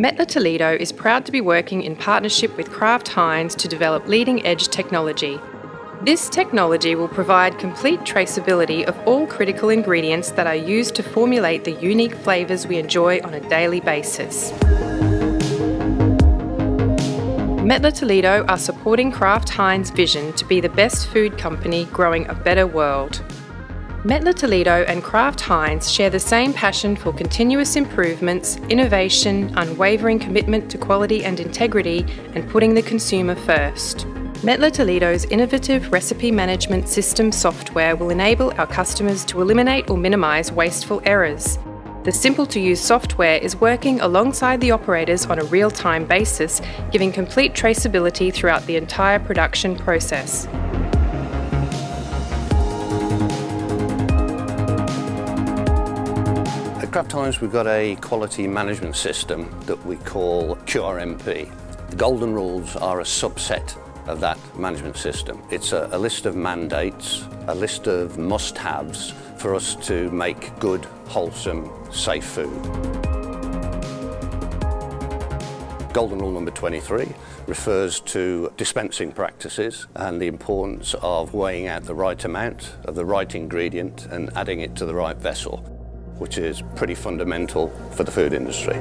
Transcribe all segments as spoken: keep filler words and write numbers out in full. Mettler Toledo is proud to be working in partnership with Kraft Heinz to develop leading-edge technology. This technology will provide complete traceability of all critical ingredients that are used to formulate the unique flavours we enjoy on a daily basis. Mettler Toledo are supporting Kraft Heinz' vision to be the best food company growing a better world. Mettler Toledo and Kraft Heinz share the same passion for continuous improvements, innovation, unwavering commitment to quality and integrity, and putting the consumer first. Mettler Toledo's innovative recipe management system software will enable our customers to eliminate or minimise wasteful errors. The simple-to-use software is working alongside the operators on a real-time basis, giving complete traceability throughout the entire production process. At Kraft Heinz, we've got a quality management system that we call Q R M P. The golden rules are a subset of that management system. It's a, a list of mandates, a list of must-haves for us to make good, wholesome, safe food. Golden rule number twenty-three refers to dispensing practices and the importance of weighing out the right amount of the right ingredient and adding it to the right vessel, which is pretty fundamental for the food industry.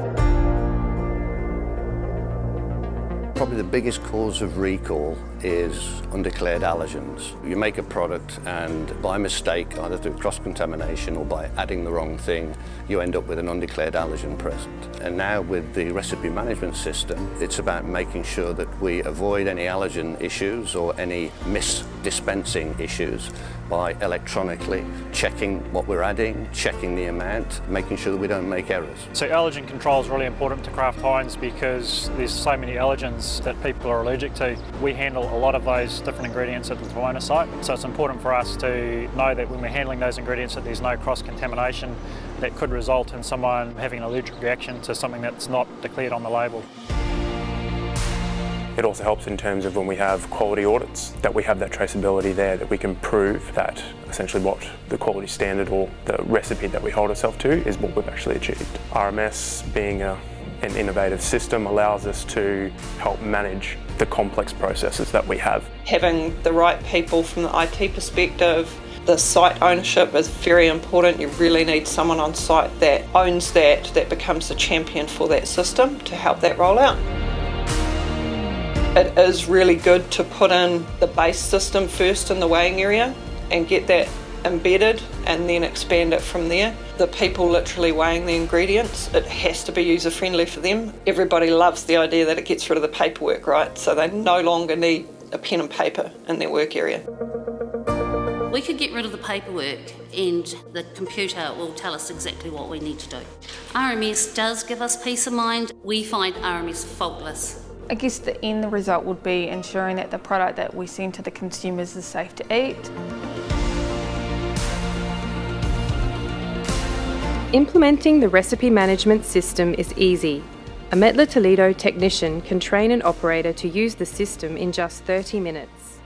Probably the biggest cause of recall is undeclared allergens. You make a product and by mistake, either through cross-contamination or by adding the wrong thing, you end up with an undeclared allergen present. And now with the recipe management system, it's about making sure that we avoid any allergen issues or any misdispensing issues by electronically checking what we're adding, checking the amount, making sure that we don't make errors. So allergen control is really important to Kraft Heinz because there's so many allergens that people are allergic to. We handle a lot of those different ingredients at the Verona site, so it's important for us to know that when we're handling those ingredients that there's no cross-contamination that could result in someone having an allergic reaction to something that's not declared on the label. It also helps in terms of when we have quality audits, that we have that traceability there, that we can prove that essentially what the quality standard or the recipe that we hold ourselves to is what we've actually achieved. R M S being a An innovative system allows us to help manage the complex processes that we have. Having the right people from the I T perspective, the site ownership is very important. You really need someone on site that owns that, that becomes the champion for that system to help that roll out. It is really good to put in the base system first in the weighing area and get that embedded and then expand it from there. The people literally weighing the ingredients, it has to be user friendly for them. Everybody loves the idea that it gets rid of the paperwork, right? So they no longer need a pen and paper in their work area. We could get rid of the paperwork and the computer will tell us exactly what we need to do. R M S does give us peace of mind. We find R M S faultless. I guess the end result would be ensuring that the product that we send to the consumers is safe to eat. Implementing the recipe management system is easy. A Mettler Toledo technician can train an operator to use the system in just thirty minutes.